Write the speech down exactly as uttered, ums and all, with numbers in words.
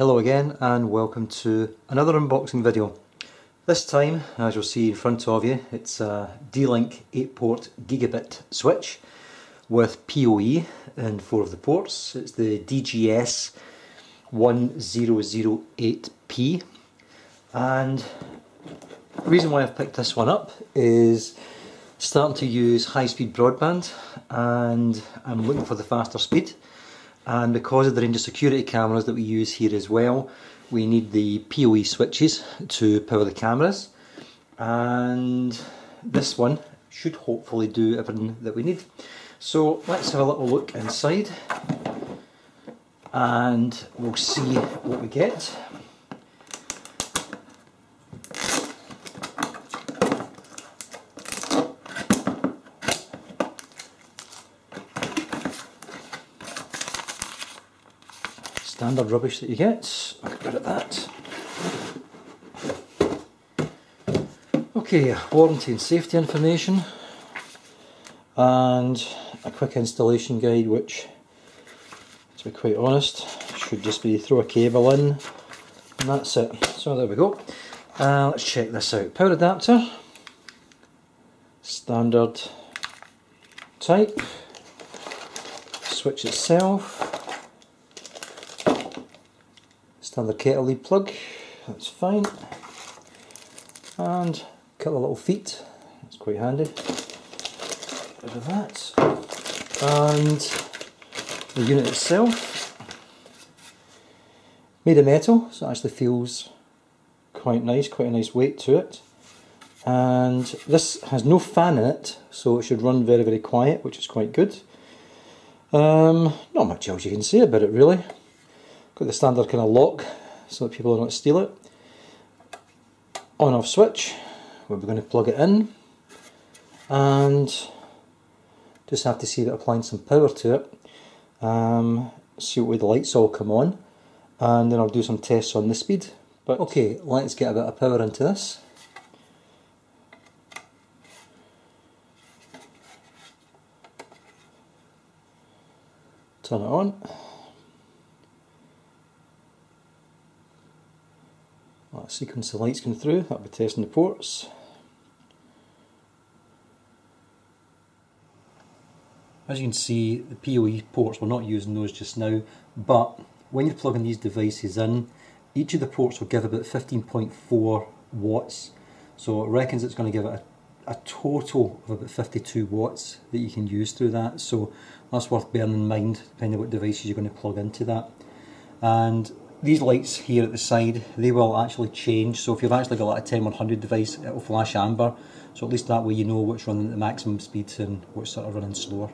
Hello again and welcome to another unboxing video. This time, as you'll see in front of you, it's a D-Link eight port Gigabit switch with P O E in four of the ports. It's the D G S ten oh eight P, and the reason why I've picked this one up is starting to use high-speed broadband and I'm looking for the faster speed. And because of the range of security cameras that we use here as well, we need the P O E switches to power the cameras, and this one should hopefully do everything that we need. So let's have a little look inside and we'll see what we get. Standard rubbish that you get. I'll get rid of that. Okay, warranty and safety information, and a quick installation guide, which, to be quite honest, should just be throw a cable in and that's it. So there we go. Uh, let's check this out. Power adapter, standard type, switch itself. Standard kettle lead plug, that's fine, and cut the little feet, that's quite handy. Get rid of that, and the unit itself, made of metal, so it actually feels quite nice, quite a nice weight to it, and this has no fan in it, so it should run very very quiet, which is quite good. Um, not much else you can say about it really. Got the standard kind of lock so that people don't steal it. On off switch, we're going to plug it in and just have to see about applying some power to it, um, see what way the lights all come on, and then I'll do some tests on the speed. But okay, let's get a bit of power into this. Turn it on. Let's sequence the lights come through, that'll be testing the ports. As you can see, the P O E ports, we're not using those just now, but when you're plugging these devices in, each of the ports will give about fifteen point four watts, so it reckons it's going to give it a, a total of about fifty-two watts that you can use through that, so that's worth bearing in mind depending on what devices you're going to plug into that. And these lights here at the side, they will actually change, so if you've actually got like a ten one hundred device, it will flash amber, so at least that way you know what's running at the maximum speed and what's sort of running slower.